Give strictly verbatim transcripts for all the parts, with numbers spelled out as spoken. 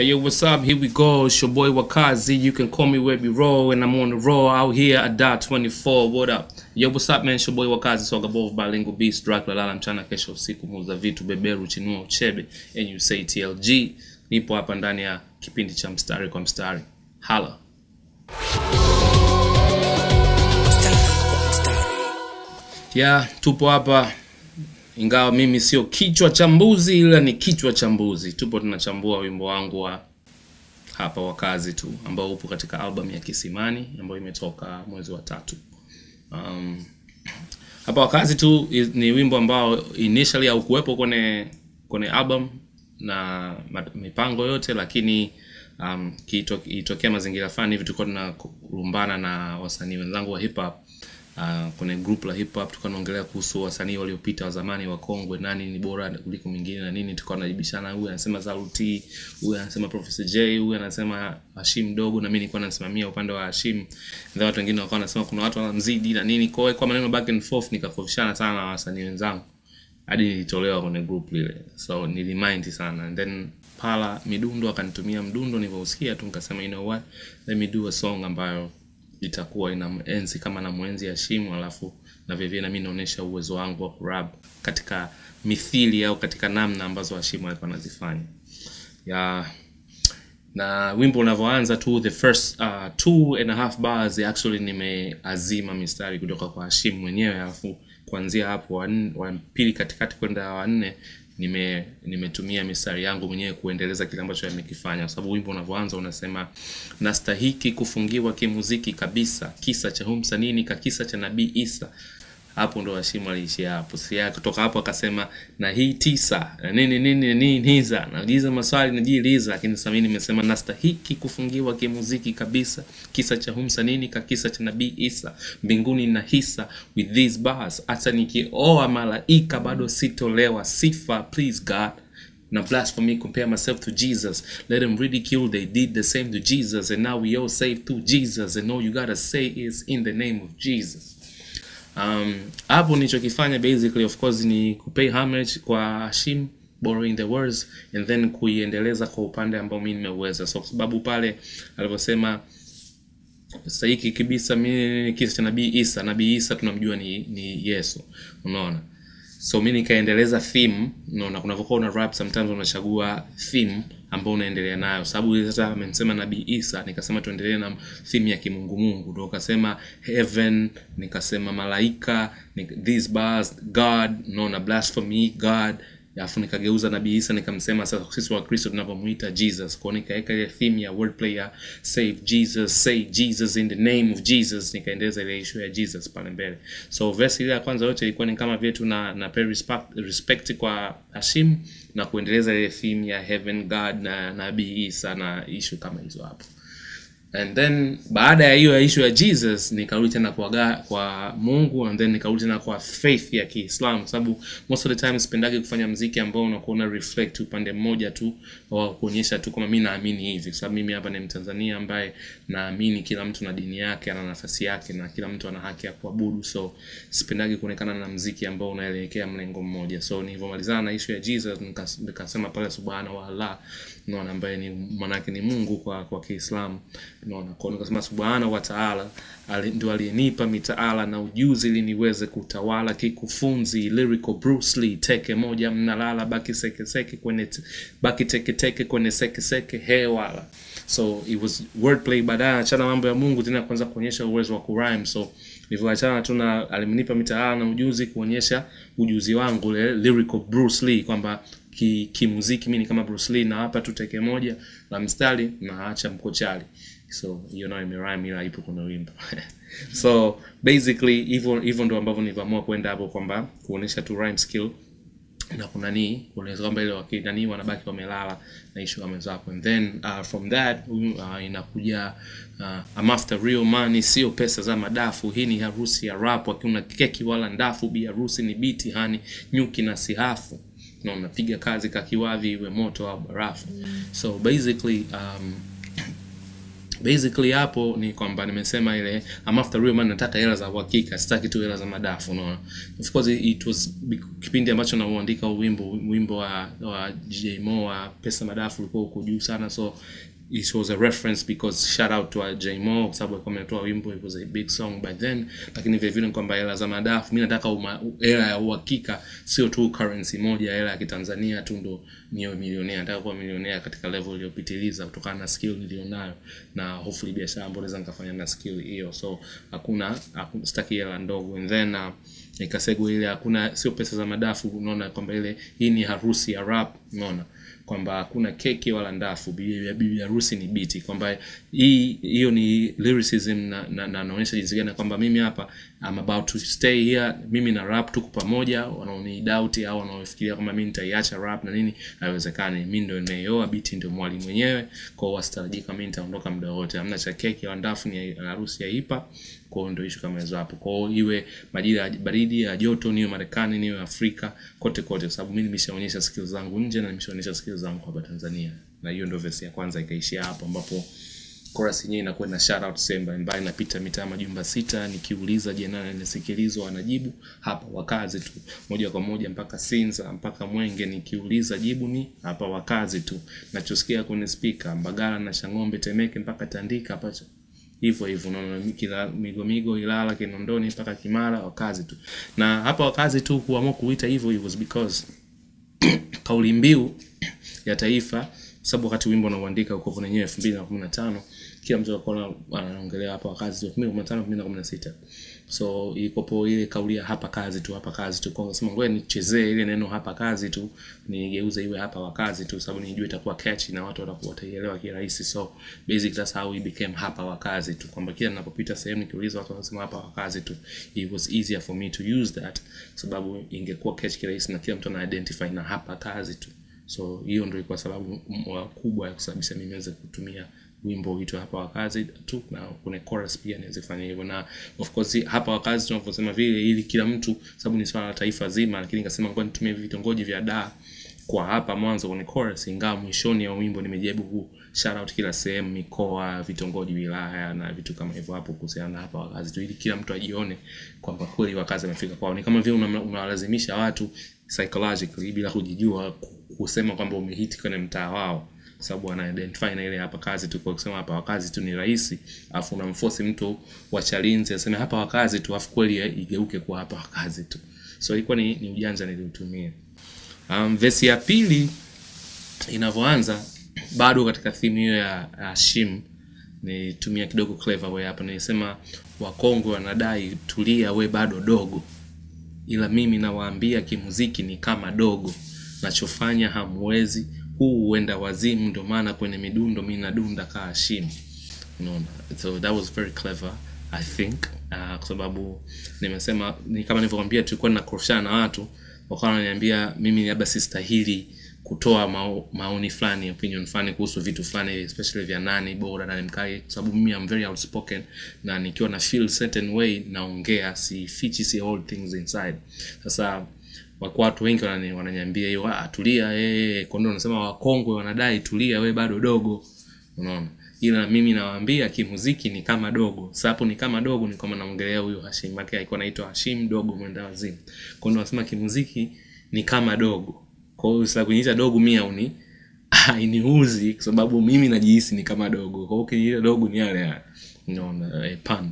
Hey, yo, what's up? Here we go. It's your boy Wakazi. You can call me Webby Raw, and I'm on the Raw out here at Dar twenty-four. What up? Yo, what's up, man? It's your boy Wakazi. So, above bilingual beast, Dracula, Lala, Mchana, Kesho, Siku, Muza, Vitu, Beberu, Chinua, Uchebe, and you say T L G. Nipo hapa ndani ya kipindi cha Mstari Kwa Mstari. Hala. Yeah, tupo hapa. Ingawa mimi sio kichwa cha mbuzi, ila ni kichwa cha mbuzi. Tupo tunachambua wimbo wangu wa Hapa Wakazi Tu, ambao upo katika album ya Kisimani ambayo imetoka mwezi wa tatu. Um, Hapa Wakazi Tu ni wimbo ambao initially haukuwepo kwenye kwenye album na mipango yote, lakini um, kitokea mazingira fulani hivi tulikuwa tunarumbana na wasanii wenzangu wa hip hop. Uh, kuna group la hip hop tulikuwa tunaongelea kuhusu wasanii waliopita wa zamani wa Kongwe, nani ni bora kuliko mwingine na nini. Tulikuwa tunajibishana, huyu anasema Zaluti, huyu anasema Professor J, huyu anasema Hashim Dogo, na mimi nilikuwa nasimamia upande wa Hashim, na watu wengine wakawa wanasema kuna watu wanamzidi na nini. Kwa hiyo kwa maneno back and forth nikakofishana sana na wasanii wenzangu hadi nilitolewa kwenye group lile, so nilimind sana. And then pala midundo akanitumia mdundo, niliposikia tu nikasema, you know what, let me do a song ambayo itakuwa ina enzi kama na mwenzi ya Shimu, alafu na vivyo na mimi naonesha uwezo wangu wa kurap katika mithili au katika namna ambazo Hashimu alikuwa anazifanya. Ya na wimbo unavyoanza tu, the first uh, two and a half bars actually nimeazima mistari kutoka kwa Hashimu mwenyewe, alafu kuanzia hapo wa pili katikati kwenda wa nne nime nimetumia mistari yangu mwenyewe kuendeleza kile ambacho yamekifanya, kwa sababu wimbo unavyoanza unasema, nastahiki kufungiwa kimuziki kabisa, kisa cha humsanii ni kisa cha Nabii Isa. Hapo ndo Hashim aliishia hapo, siya kutoka hapo akasema na hii tisa nini nini nini niza najiuliza maswali najiuliza, lakini sasa mimi nimesema nastahiki kufungiwa kimuziki kabisa, kisa cha humsanii ni kisa cha Nabii Isa, mbinguni na hisa with these bars, hata nikioa malaika bado sitolewa sifa, please God. Now blasphemy, compare myself to Jesus. Let them ridicule, they did the same to Jesus, and now we all saved to Jesus, and all you gotta say is in the name of Jesus. Um, hapo nilichokifanya basically of course ni kupay homage kwa Hashim, borrowing the words and then kuiendeleza kwa upande ambao mimi nimeweza. So kwa sababu pale aliposema saiki kabisa mimi kisa cha Nabii Isa, Nabii Isa tunamjua ni, ni Yesu, unaona. So mimi nikaendeleza theme, unaona, kunapokuwa una rap sometimes unachagua theme ambao unaendelea nayo. Sababu ile sasa amemsema Nabii Isa, nikasema tuendelee na theme ya kimungu mungu. Ndio akasema heaven, nikasema malaika, nik, these bars God, no na blasphemy God. Alafu nikageuza Nabii Isa nikamsema sasa sisi wa Kristo tunapomuita Jesus. Kwa hiyo nikaweka ile theme ya wordplay ya save Jesus, say Jesus in the name of Jesus, nikaendeleza ile issue ya Jesus pale mbele. So verse ile ya kwanza yote ilikuwa ni kama vile tuna na pay respect, respect kwa Hashim na kuendeleza ile theme ya heaven God na Nabii Isa na issue kama hizo hapo. And then baada ya hiyo issue ya Jesus nikarudi tena kwa God, kwa Mungu, and then nikarudi tena kwa faith ya Kiislamu, sababu most of the time sipendagi kufanya muziki ambao unakuona reflect upande mmoja tu au kuonyesha tu kama mimi naamini hivi, sababu mimi hapa ni Mtanzania ambaye naamini kila mtu na dini yake, ana nafasi yake na kila mtu ana haki ya kuabudu. So sipendagi kuonekana na muziki ambao unaelekea mlengo mmoja. So nilipomalizana na issue ya Jesus nikasema pale subhanahu wa Allah, unaona, ambaye ni manake ni Mungu kwa kwa Kiislamu. Unaona, kwa nikasema subhana wa taala ndio aliyenipa mitaala na ujuzi ili niweze kutawala kikufunzi lyrical Bruce Lee, teke moja mnalala baki seke seke kwenye baki teke teke kwenye seke seke hewala. So it was wordplay, badala achana mambo ya Mungu tena kwanza kuonyesha uwezo wa kurime. So nilipoachana tuna alinipa mitaala na ujuzi kuonyesha ujuzi wangu lyrical Bruce Lee, kwamba ki, ki muziki mimi kama Bruce Lee, na hapa tu teke moja la mstari na acha mkochali. So you know, imerime ila ipo kuna wimbo. So basically even even ndo ambavyo niliamua kwenda hapo, kwamba kuonesha tu rhyme skill na kuna nini kueleza kwamba ile wakidani wanabaki wamelala na issue kama hizo hapo. And then uh, from that uh, inakuja uh, I'm after real money, sio pesa za madafu, hii ni harusi ya rap, hakuna keki wala ndafu, bi harusi ni biti hani nyuki na sihafu, na unapiga kazi kakiwavi iwe moto au barafu. So basically um basically hapo ni kwamba nimesema ile I'm after real man, nataka hela za uhakika, sitaki tu hela za madafu, unaona. Of course it was kipindi ambacho naandika wimbo wimbo wa, wa Jaymo wa pesa madafu ulikuwa uko juu sana, so it was a reference because shout out to Jaymo kwa sababu alikuwa ametoa wimbo, it was a big song by then. Lakini vile vile kwamba hela za madafu mimi nataka hela ya uhakika, sio tu currency moja, hela ya Kitanzania tu ndo niwe milionea. Nataka kuwa milionea katika level iliyopitiliza kutokana na skill nilionayo na hopefully biashara ambayo naweza nikafanya na skill hiyo. So hakuna hakuna sitaki hela ndogo, and then uh, nikasegu ile hakuna, sio pesa za madafu, unaona kwamba ile hii ni harusi ya rap, unaona kwamba hakuna keki wala ndafu, bibi harusi ni biti, kwamba hii hiyo ni lyricism na na, na naonyesha jinsi gani kwamba mimi hapa I'm about to stay here, mimi na rap tuko pamoja. Wanaoni doubt au wanaofikiria kama mimi nitaiacha rap na nini, haiwezekani. Mimi ndio nimeoa, biti ndio mwalimu mwenyewe, kwa wastaraji kama mimi nitaondoka muda wote, hamna cha keki wala ndafu, ni harusi ya hipa. Kwa ndio issue kama hizo hapo, kwa iwe majira ya baridi ya joto, niwe Marekani niwe Afrika, kote kote, kwa sababu mimi nimeshaonyesha skills zangu nje na nimeshaonyesha skills zangu hapa Tanzania. Na hiyo ndio verse ya kwanza ikaishia hapo, ambapo chorus yenyewe inakuwa na shout out Semba mbaya, napita mitaa majumba sita nikiuliza je nani anasikilizwa, anajibu hapa wakazi tu, moja kwa moja mpaka Sinza mpaka Mwenge, nikiuliza jibu ni hapa wakazi tu, nachosikia kwenye speaker Mbagala na Shangombe Temeke mpaka Tandika hapa hivyo hivyo, unaona kila Migomigo Ilala Kinondoni mpaka Kimara wakazi tu. Na hapa wakazi tu kuamua kuita hivyo hivyo because kauli mbiu ya taifa, sababu wakati wimbo naoandika uko kwa wenyewe elfu mbili na kumi na tano, kila mtu alikuwa anaongelea hapa wakazi tu elfu mbili na kumi na tano elfu mbili na kumi na sita. So ikopo ile kauli ya hapa kazi tu hapa kazi tu, kwa sababu ngoja nichezee ile neno hapa kazi tu nigeuze iwe hapa wakazi tu, sababu nijue itakuwa catchy na watu watakuwa wataielewa kirahisi. So basically that's how we became hapa wakazi tu, kwamba kila ninapopita sehemu nikiuliza watu wanasema hapa wakazi tu. It was easier for me to use that sababu ingekuwa catchy kirahisi na kila mtu ana identify na hapa kazi tu. So hiyo ndio kwa sababu kubwa ya kusababisha mimi niweze kutumia wimbo wetu hapa wakazi tu, na kuna chorus pia niweze kufanya hivyo. Na of course hapa wakazi tunaposema vile, ili kila mtu, sababu ni swala la taifa zima, lakini nikasema ngoja nitumie vitongoji vya Dar kwa hapa mwanzo kwenye chorus, ingawa mwishoni ya wimbo nimejibu huu shout out kila sehemu, mikoa, vitongoji, wilaya na vitu kama hivyo hapo kuhusiana hapa wakazi tu, ili kila mtu ajione kwamba kweli wakazi wamefika kwao. Ni kama vile unalazimisha watu psychologically bila kujijua kusema kwamba umehiti kwenye mtaa wao, sababu ana identify na ile hapa kazi tu. Kwa kusema hapa wakazi tu ni rahisi, afu unamforce mtu wa challenge aseme hapa wakazi tu, afu kweli igeuke kwa hapa wakazi tu. So ilikuwa ni, ni ujanja niliutumia. Um verse ya pili inavyoanza bado katika theme hiyo ya Hashim, nitumia kidogo clever way hapa. Nilisema wakongwe wanadai tulia we bado dogo, ila mimi nawaambia kimuziki ni kama dogo, nachofanya hamwezi, huu huenda wazimu, ndo maana kwenye midundo mimi nadunda ka Hashim, unaona. So that was very clever I think, uh, kwa sababu nimesema ni kama nilivyokuambia tulikuwa tunakorofishana na watu wakawa wananiambia mimi labda sistahili kutoa mao, maoni fulani, opinion fulani kuhusu vitu fulani, especially vya nani bora na mkae, sababu mimi I'm very outspoken na nikiwa na feel certain way naongea, si fichi, si all things inside. Sasa wako watu wengi wananiambia hiyo, ah tulia eh kwa ndio unasema wakongwe wanadai tulia we bado dogo, unaona, ila mimi nawaambia kimuziki ni kama dogo. Sasa hapo ni kama dogo ni kama naongelea huyo Hashim, maana alikuwa anaitwa Hashim Dogo mwenda wazimu, kwa ndio unasema kimuziki ni kama dogo. Kwa hiyo sasa kuniita dogo mimi hauni hainiuzi kwa sababu mimi najihisi ni kama dogo, kwa hiyo kile dogo ni yale yale, unaona, eh pan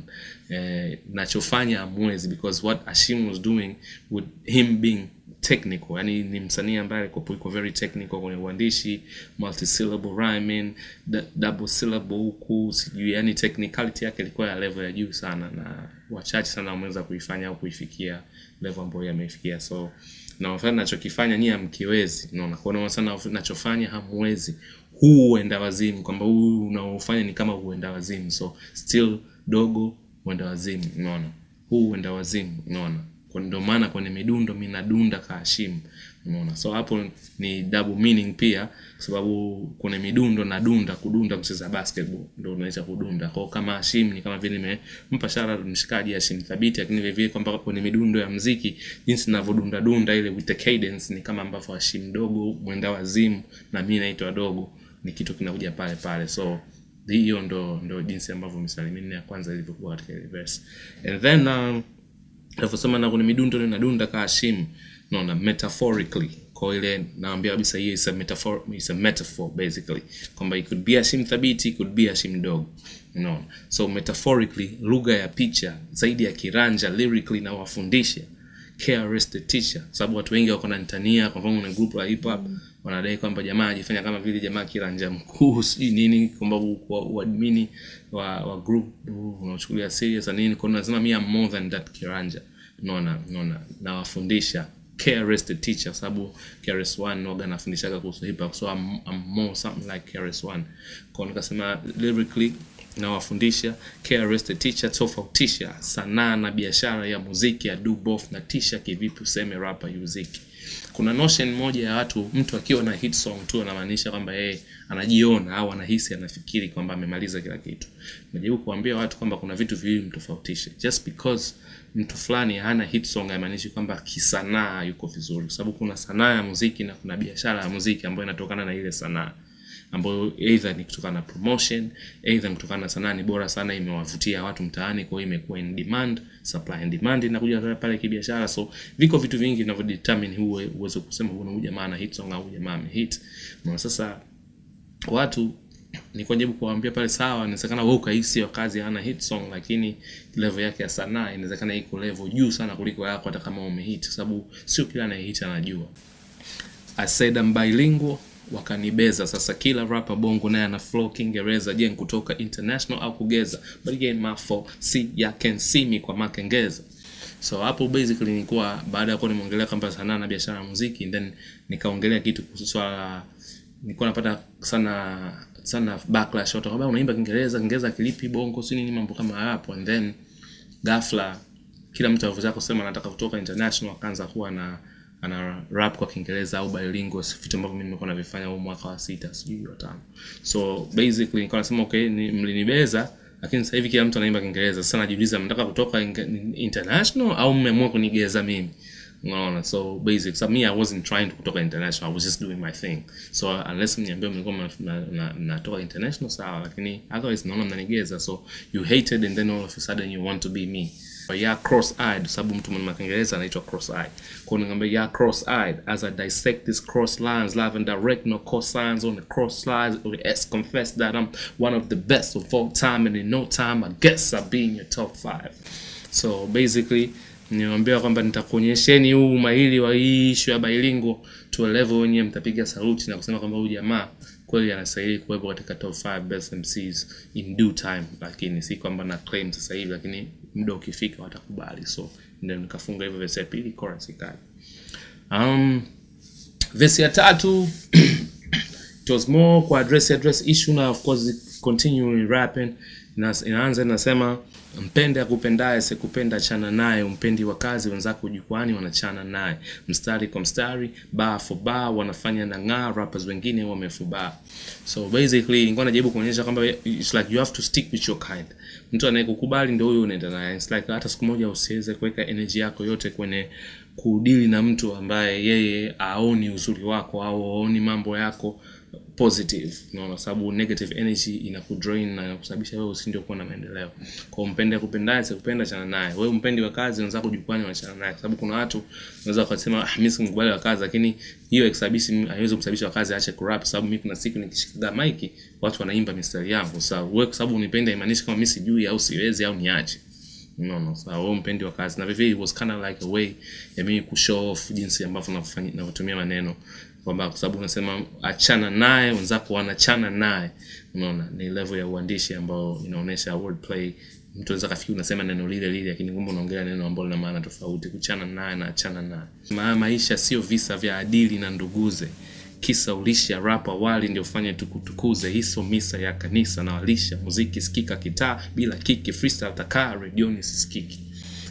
eh nachofanya amwezi, because what Hashim was doing with him being technical, yani ni msanii ambaye alikuwa very technical kwenye uandishi, multi syllable rhyming, double syllable huku sijui, yani technicality yake ilikuwa ya level ya juu sana, na wachache sana wameweza kuifanya au kuifikia level ambayo ameifikia. So na wafanya nachokifanya nyinyi hamkiwezi, unaona, kwa hiyo sana nachofanya hamwezi, huu huenda wazimu, kwamba huu unaofanya ni kama huenda wazimu, so still dogo huenda wazimu, unaona, huu huenda wazimu, unaona, kwa ndio maana kwenye midundo mimi nadunda ka Hashim, unaona. So hapo ni double meaning pia, kwa sababu kwenye midundo nadunda, kudunda mcheza basketball ndio unaacha kudunda. Kwa kama Hashim ni kama vile nimempa shara mshikaji Hashim Thabiti, lakini vile vile kwamba kwenye midundo ya muziki jinsi ninavodunda dunda ile with the cadence ni kama ambavyo Hashim Dogo mwenda wazimu na mimi naitwa dogo, ni kitu kinakuja pale pale. So hiyo ndo ndo jinsi ambavyo misalimini ya kwanza ilivyokuwa katika verse. And then um nafasoma na kuna midundo ninadunda ka Hashim naona metaphorically kwa ile naambia kabisa hii is a metaphor, is a metaphor basically kwamba it could be Hashim Thabiti, it could be Hashim Dogo, you know. So metaphorically lugha ya picha zaidi ya kiranja lyrically na wafundisha care rest the teacher, sababu watu wengi wako na nitania. Kwa mfano una group la hip hop wanadai kwamba jamaa ajifanya kama vile jamaa kiranja mkuu si nini, kwamba uadmini wa, wa group unachukulia serious na nini, kwa lazima mimi am more than that kiranja, unaona unaona na wafundisha K R S the teacher, sababu K R S one noga nafundishaga kuhusu hip hop, so I'm, I'm more something like K R S one. Kwa nikasema lyrically na wafundisha, K R S the teacher, tofautisha sanaa na biashara ya muziki, ya do both na tisha kivipi useme rapper yuziki. Kuna notion moja ya watu, mtu akiwa na hit song tu anamaanisha kwamba yeye anajiona au anahisi anafikiri kwamba amemaliza kila kitu. Najaribu kuambia watu kwamba kuna vitu viwili mtofautishe. Just because mtu fulani hana hit song haimaanishi kwamba kisanaa yuko vizuri, sababu kuna sanaa ya muziki na kuna biashara ya muziki ambayo inatokana na ile sanaa, ambayo either ni kutokana na promotion, either kutokana na sanaa ni bora sana imewavutia watu mtaani kwa hiyo imekuwa in demand, supply and demand inakuja pale kibiashara. So viko vitu vingi vinavyodetermine huo uwezo kusema huyu jamaa ana hit song au jamaa ame hit. Na sasa watu ni kwajibu kuambia pale sawa, inawezekana wewe ukahisi Wakazi hana hit song lakini level yake ya sanaa inawezekana iko level juu sana kuliko yako hata kama umehit, sababu sio kila anayehit anajua. I said I'm bilingual, wakanibeza. Sasa kila rapper bongo naye ana flow Kiingereza, je kutoka international au kugeza, but again my fault see ya can see me kwa makengeza. So hapo basically nilikuwa baada ya kuwa nimeongelea kamba sanaa na biashara ya muziki, then nikaongelea kitu kuhusu swala, nilikuwa napata sana sana backlash watu kwamba unaimba Kiingereza, Kiingereza kilipi bongo si nini mambo kama hapo. And then ghafla kila mtu alivyoweza kusema nataka kutoka international akaanza kuwa na ana rap kwa Kiingereza au bilingual, vitu ambavyo mimi nimekuwa navifanya huo mwaka wa sita sijui wa tano. So basically nilikuwa nasema okay ni, mlinibeza lakini sasa hivi kila mtu anaimba Kiingereza. Sasa najiuliza mtaka kutoka in, international au mmeamua kunigeza mimi, unaona. So basically so me I wasn't trying to kutoka international, I was just doing my thing. So unless mniambia mlikuwa natoka international sawa, lakini otherwise naona mnanigeza. So you hated and then all of a sudden you want to be me. Ya cross-eyed, sababu mtu mwenye Kiingereza anaitwa cross-eyed. Kwa hiyo ngambia ya cross-eyed, as I dissect these cross lines, live and direct no cosines on the cross lines, or the S confess that I'm one of the best of all time, and in no time I guess I'll be in your top five. So basically, niambia kwamba nitakuonyesheni huu umahiri wa hii issue ya bilingual to a level wenye mtapiga saluti na kusema kwamba huyu jamaa kweli anastahili kuwepo katika top five best M Cs in due time, lakini si kwamba na claim sasa hivi, lakini muda ukifika watakubali. So ndio nikafunga hivyo verse ya pili, chorus ikali. Um verse ya tatu it was more kwa address address issue na of course continually rapping na inaanza inasema mpende akupendaye sikupenda chana naye, umpendi Wakazi wenzako jukwani wanachana naye, mstari kwa mstari bar for bar wanafanya na ngaa rappers wengine wamefuba. So basically nilikuwa najaribu kuonyesha kwamba it's like you have to stick with your kind. Mtu anayekukubali ndio huyo unaenda naye. It's like hata siku moja usiweze kuweka energy yako yote kwenye kudili na mtu ambaye yeye aoni uzuri wako au aoni mambo yako positive, unaona, sababu negative energy inakudrain na inakusababisha wewe usiende kuwa na maendeleo. Kwa mpende kupendaye sikupenda chana naye, wewe umpendi Wakazi wenzako jukwani wanachana naye, sababu kuna watu wanaweza kusema mimi sikubali Wakazi, lakini hiyo exhibition haiwezi kumsababisha Wakazi aache kurap, sababu mimi kuna siku nikishikilia mic watu wanaimba mistari yangu. Sababu wewe sababu unipenda imaanisha kama mimi sijui au siwezi au niache, no no. So wewe mpendi Wakazi na vivi was kind of like a way ya mimi kushow off jinsi ambavyo nafanya na kutumia maneno, kwamba kwa sababu unasema achana naye wenzako wanachana naye, unaona ni level ya uandishi ambao inaonesha wordplay. Mtu anaweza kafikiri unasema neno lile lile lakini kumbe unaongelea neno ambalo lina maana tofauti. Kuchana naye na achana naye, maisha sio visa vya adili na nduguze, kisa ulisha rapa wali ndio fanya tukutukuze, hiso misa ya kanisa na walisha muziki sikika kitaa bila kiki freestyle takaa redioni sisikiki.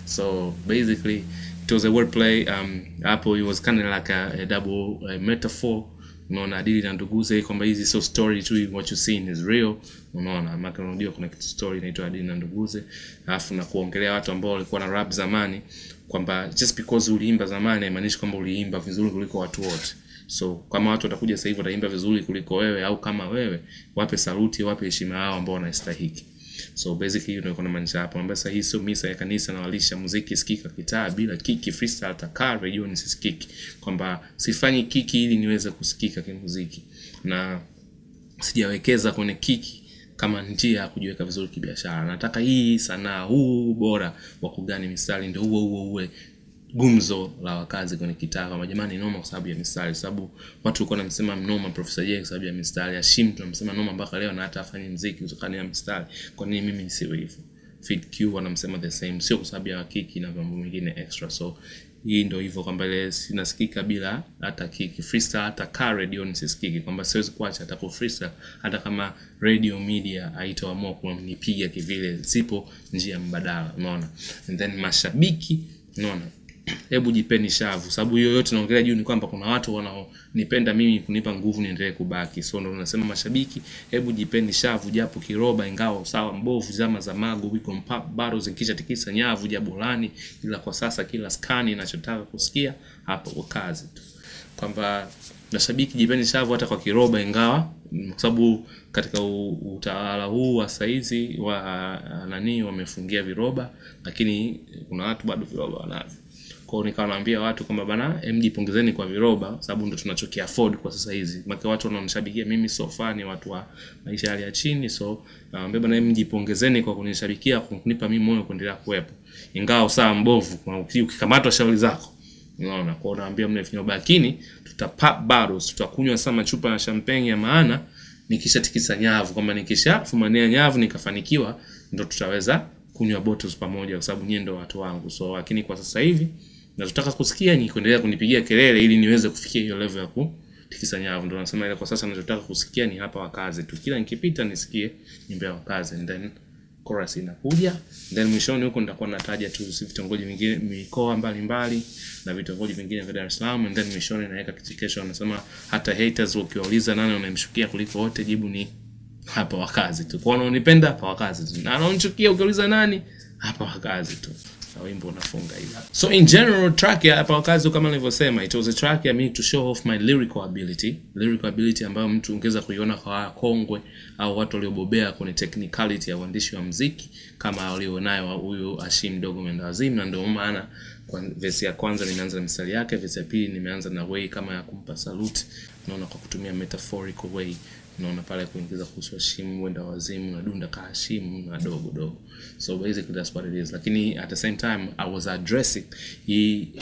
So basically it was a wordplay. Um, Apple it was kind of like a, a double a metaphor. Unaona adili na nduguze kwamba hizi so story tu, what you see is real, unaona makarudio kuna kitu story inaitwa adili na nduguze, alafu na kuongelea watu ambao walikuwa na rap zamani kwamba just because uliimba zamani haimaanishi kwamba uliimba vizuri kuliko watu wote. So kama watu watakuja sasa hivi wataimba vizuri kuliko wewe au kama wewe, wape saluti, wape heshima hao ambao wanastahili. So basically ndio kuna maana hapo. Mbona sasa hii sio misa ya kanisa na walisha muziki sikika kitaa bila kiki freestyle taka radio ni sisikiki. Kwamba sifanyi kiki ili niweze kusikika kimuziki. Na sijawekeza kwenye kiki kama njia ya kujiweka vizuri kibiashara. Nataka hii sanaa huu bora wa kugani mistari ndio huo huo uwe gumzo la wakazi kwenye kitaa. Kama jamani noma kwa sababu ya mistari, sababu watu walikuwa wanamsema mnoma Professor Jay kwa sababu ya mistari, Hashim tunamsema noma mpaka leo na hata afanye muziki kutokana na mistari. Kwa nini mimi nisiwe hivyo? Fit Q wanamsema the same, sio kwa sababu ya kiki na mambo mengine extra. So hii ndio hivyo kwamba ile sinasikika bila hata kiki, freestyle hata car radio nisisikiki, kwamba siwezi kuacha hata kwa freestyle hata kama radio media haitaamua kunipiga kivile, sipo njia mbadala. Unaona? And then mashabiki, unaona, hebu jipeni shavu, sababu hiyo yote naongelea juu ni kwamba kuna watu wanaonipenda mimi kunipa nguvu niendelee kubaki. So ndio tunasema mashabiki, hebu jipeni shavu japo kiroba, ingawa sawa mbovu zama za mago wiko mpap baro zinkisha tikisa nyavu jabolani, ila kwa sasa kila skani ninachotaka kusikia hapa Wakazi Tu. Kwamba mashabiki jipeni shavu hata kwa kiroba, ingawa kwa sababu katika utawala huu wa saizi wa nani wamefungia viroba, lakini kuna watu bado viroba wanavyo. Kwa hiyo nikawaambia watu kwamba bana, M D pongezeni kwa viroba sababu ndio tunachoki afford kwa sasa hizi. Maana watu wananishabikia mimi, so fani watu wa maisha hali ya chini. So naambia bana, M D pongezeni kwa kunishabikia, kunipa mimi moyo kuendelea kuwepo. Ingao saa mbovu kwa ukikamatwa shauri zako. Unaona? Kwa hiyo naambia mnafanya bakini, tutapap barrels, tutakunywa sana chupa ya champagne ya maana, nikisha tikisa nyavu, kama nikisha fumania nyavu nikafanikiwa ndio tutaweza kunywa bottles pamoja kwa sababu nyinyi ndio watu wangu. So lakini kwa sasa hivi na tutaka kusikia ni kuendelea kunipigia kelele ili niweze kufikia hiyo level ya kutikisa nyavu. Ndio nasema ile kwa sasa ninachotaka kusikia ni hapa Wakazi Tu. Kila nikipita nisikie nyimbo ya Wakazi, and then chorus inakuja, and then mwishoni huko nitakuwa nataja tu vitongoji vingine mikoa mbalimbali na vitongoji vingine vya Dar es Salaam, and then mwishoni naweka kichekesho. Anasema hata haters wakiuliza nani unamshukia kuliko wote, jibu ni hapa Wakazi Tu. Kwa wanaonipenda hapa Wakazi Tu, na wanaonichukia ukiuliza nani, hapa Wakazi Tu. So in general, track ya Hapa Wakazi kama nilivyosema, it was a track ya me to show off my lyrical ability. Lyrical ability ambayo mtu ungeza kuiona kwa kongwe au watu waliobobea kwenye technicality ya uandishi wa muziki kama alionayo huyu Hashim Dogo Mendazim. Na ndio maana kwa verse ya kwanza nimeanza na mistari yake, verse ya pili nimeanza na way kama ya kumpa salute, naona kwa kutumia metaphorical way, naona pale kuingiza kuhusu Hashim Wenda Wazimu na dunda ka Hashim na dogo dogo. So basically that's what it is. Lakini at the same time I was addressing hii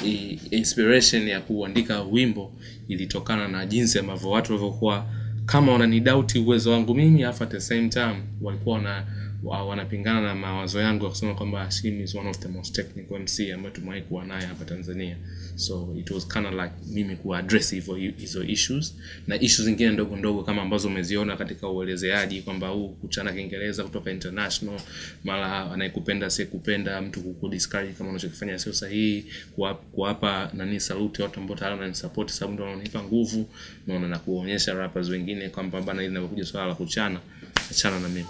inspiration ya kuandika wimbo ilitokana na jinsi ambavyo watu walivyokuwa kama wananidoubt uwezo wangu mimi, afa at the same time walikuwa na wanapingana na mawazo yangu ya kusema kwamba Hashim is one of the most technical M C ambaye tumewahi kuwa naye hapa Tanzania. So it was kind of like mimi ku address hizo hizo issues na issues zingine ndogo ndogo kama ambazo umeziona katika uelezeaji kwamba huu kuchana Kiingereza kutoka international, mara anayekupenda sikupenda, mtu kukudiscourage kama unachokifanya sio sahihi, kuapa nani salute watu ambao tayari wananisupport sababu ndio wananipa nguvu, naona na kuonyesha rappers wengine kwamba bana, inapokuja swala la kuchana achana na mimi.